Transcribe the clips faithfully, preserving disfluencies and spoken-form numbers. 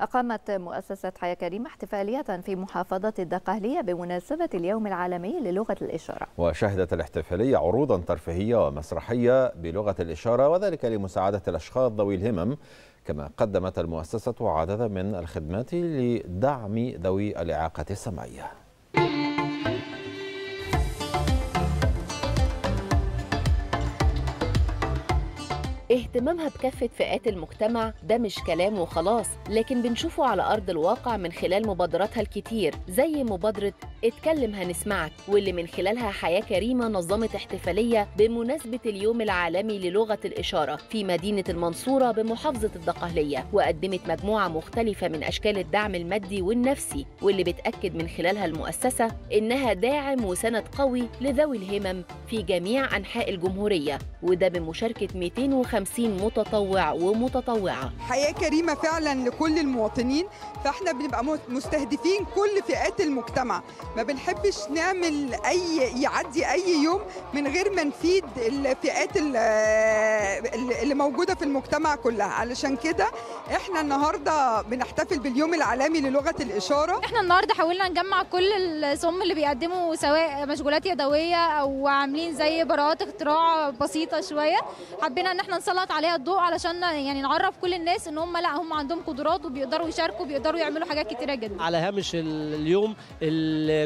أقامت مؤسسة حياة كريمة احتفالية في محافظة الدقهلية بمناسبة اليوم العالمي للغة الإشارة، وشهدت الاحتفالية عروضا ترفيهية ومسرحية بلغة الإشارة، وذلك لمساعدة الأشخاص ذوي الهمم. كما قدمت المؤسسة عددا من الخدمات لدعم ذوي الإعاقة السمعية. اهتمامها بكافة فئات المجتمع ده مش كلام وخلاص، لكن بنشوفه على أرض الواقع من خلال مبادراتها الكتير، زي مبادرة اتكلم هنسمعك، واللي من خلالها حياة كريمة نظمت احتفالية بمناسبة اليوم العالمي للغة الإشارة في مدينة المنصورة بمحافظة الدقهلية، وقدمت مجموعة مختلفة من أشكال الدعم المادي والنفسي، واللي بتأكد من خلالها المؤسسة إنها داعم وسند قوي لذوي الهمم في جميع أنحاء الجمهورية، وده بمشاركة مئتين وخمسين متطوع ومتطوعة. حياة كريمة فعلا لكل المواطنين، فاحنا بنبقى مستهدفين كل فئات المجتمع، ما بنحبش نعمل أي يعدي أي يوم من غير ما نفيد الفئات اللي موجودة في المجتمع كلها. علشان كده احنا النهاردة بنحتفل باليوم العالمي للغة الإشارة. احنا النهاردة حاولنا نجمع كل الصم اللي بيقدموا سواء مشغولات يدوية أو عاملين زي براءات اختراع بسيطة شوية، حبينا ان احنا نسلط عليها الضوء علشان يعني نعرف كل الناس ان هم لا هم عندهم قدرات وبيقدروا يشاركوا وبيقدروا يعملوا حاجات كتيرة جدا. على هامش اليوم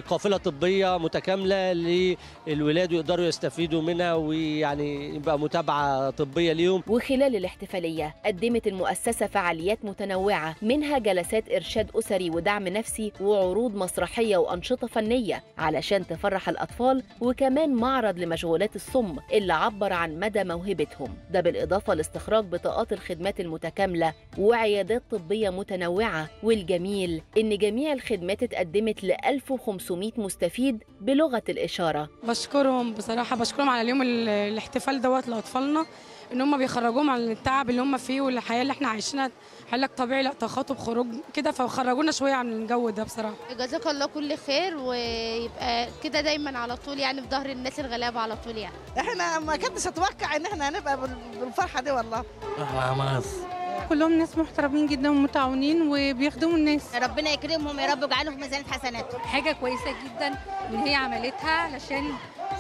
قافلة طبية متكاملة للولاد ويقدروا يستفيدوا منها، ويعني يبقى متابعة طبية ليهم. وخلال الاحتفالية قدمت المؤسسة فعاليات متنوعة، منها جلسات إرشاد أسري ودعم نفسي وعروض مسرحية وأنشطة فنية علشان تفرح الأطفال، وكمان معرض لمشغولات الصم اللي عبر عن مدى موهبتهم، ده بالإضافة لاستخراج بطاقات الخدمات المتكاملة وعيادات طبية متنوعة. والجميل إن جميع الخدمات اتقدمت ل ألف وخمسمئة مستفيد بلغة الإشارة. بشكرهم بصراحة، بشكرهم على اليوم الاحتفال دوت لأطفالنا، إن هم بيخرجوهم عن التعب اللي هم فيه والحياة اللي إحنا عايشينها. حلك طبيعي لا تخاطب خروج كده، فخرجونا شوية عن الجو ده بصراحة. جزاك الله كل خير، ويبقى كده دايما على طول يعني في ظهر الناس الغلابة على طول. يعني إحنا ما كنتش أتوقع إن إحنا هنبقى بالفرحة دي والله. كلهم ناس محترمين جدا ومتعاونين وبيخدموا الناس، ربنا يكرمهم يا رب ويجعلهم في ميزان حسناتهم. حاجه كويسه جدا ان هي عملتها علشان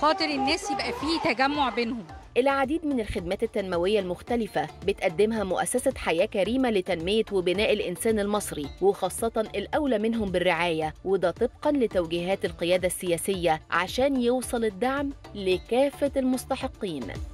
خاطر الناس يبقى فيه تجمع بينهم. العديد من الخدمات التنموية المختلفة بتقدمها مؤسسة حياة كريمة لتنمية وبناء الإنسان المصري، وخاصة الأولى منهم بالرعاية، وده طبقاً لتوجيهات القيادة السياسية عشان يوصل الدعم لكافة المستحقين.